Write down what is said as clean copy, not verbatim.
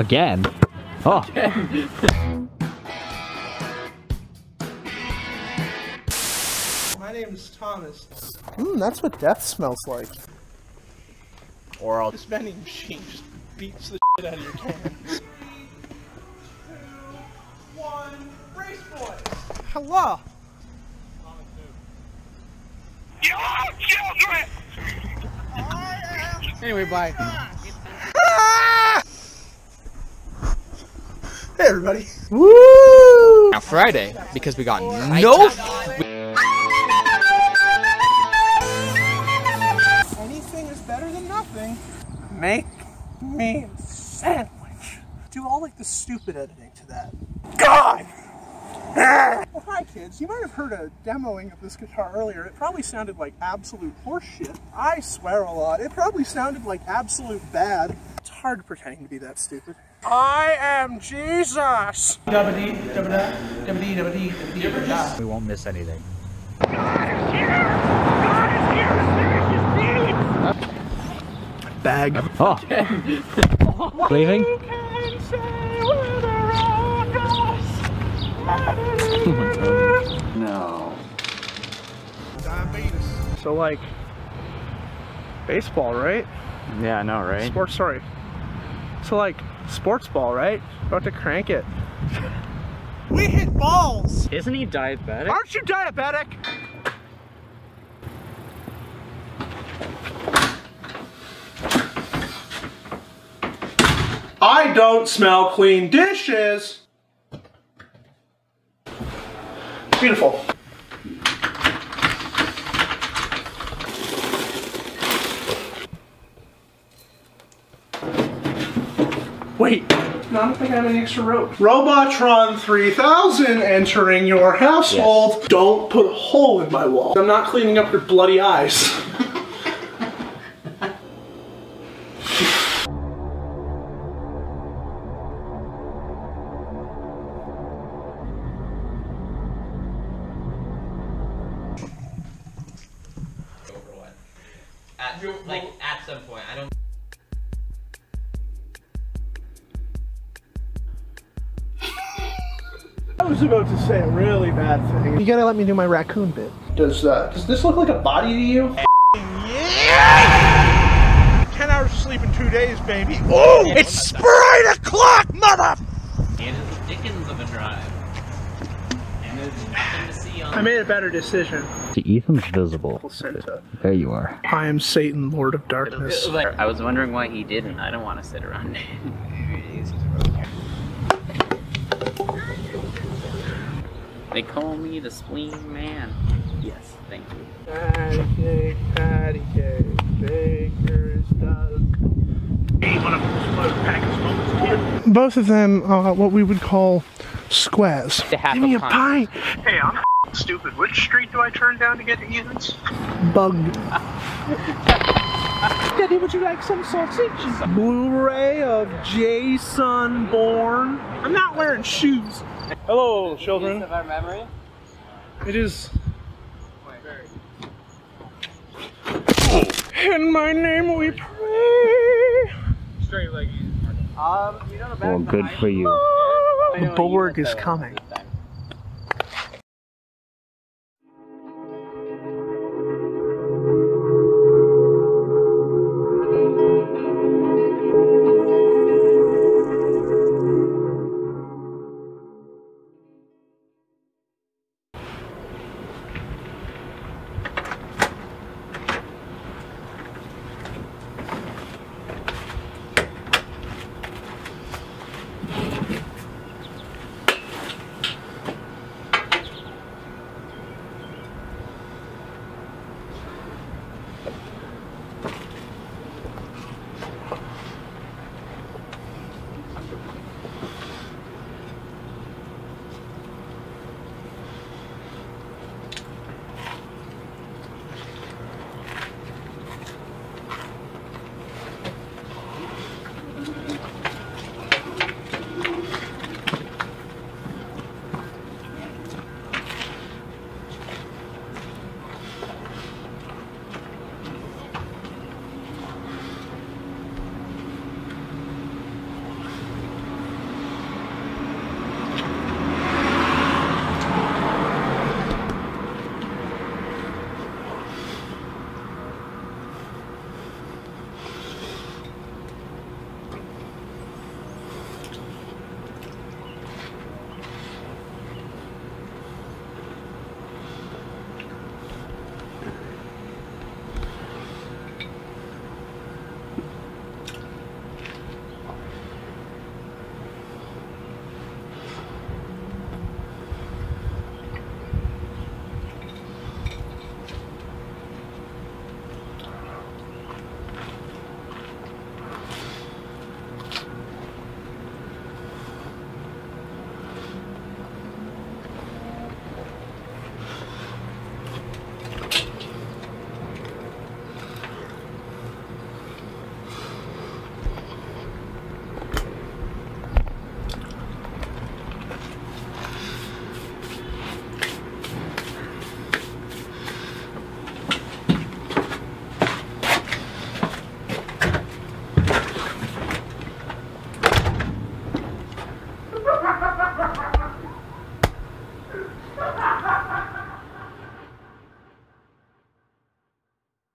Again? Oh. My name is Thomas. That's what death smells like. Or I'll... This vending machine just beats the shit out of your cans. 3, 2, 1, race boys! Hello! You all children! Anyway, bye. Hey, everybody. Woo! Now, Friday, because we got no. Anything is better than nothing. Make me a sandwich. Do all like the stupid editing to that. God! Well, hi kids, you might have heard a demoing of this guitar earlier. It probably sounded like absolute horseshit. I swear a lot. It probably sounded like absolute bad. It's hard pretending to be that stupid. I am Jesus! We won't miss anything. God is here! God is here! Bag. Oh. Leaving? No. Diabetes. So like, baseball, right? Yeah, I know, right? Sports, sorry. So like, sports ball, right? About to crank it. We hit balls! Isn't he diabetic? Aren't you diabetic? I don't smell clean dishes! Beautiful. Wait, no, I don't think I have any extra rope. Robotron 3000 entering your household. Yes. Don't put a hole in my wall. I'm not cleaning up your bloody eyes. Like, at some point, I don't... I was about to say a really bad thing. You gotta let me do my raccoon bit. Does this look like a body to you? Yeah! 10 hours of sleep in 2 days, baby. Oh, yeah, it's sprite o'clock, mother! It is the dickens of a drive. And there's nothing to see on... I made a better decision. See, Ethan's visible. There you are. I am Satan, Lord of Darkness. I was wondering why he didn't. I don't want to sit around. They call me the spleen man. Yes, thank you. Patty cake, patty cake, baker's dozen. Both of them are what we would call squares. Give me a pie. Hey, I'm stupid. Which street do I turn down to get to Ethan's? Bug. Daddy, would you like some sausage? Blu-ray of Jason Bourne. I'm not wearing shoes. Hello, children. Of our memory? It is. In my name we pray. Straight leg. Well, good for you. The Borg is coming.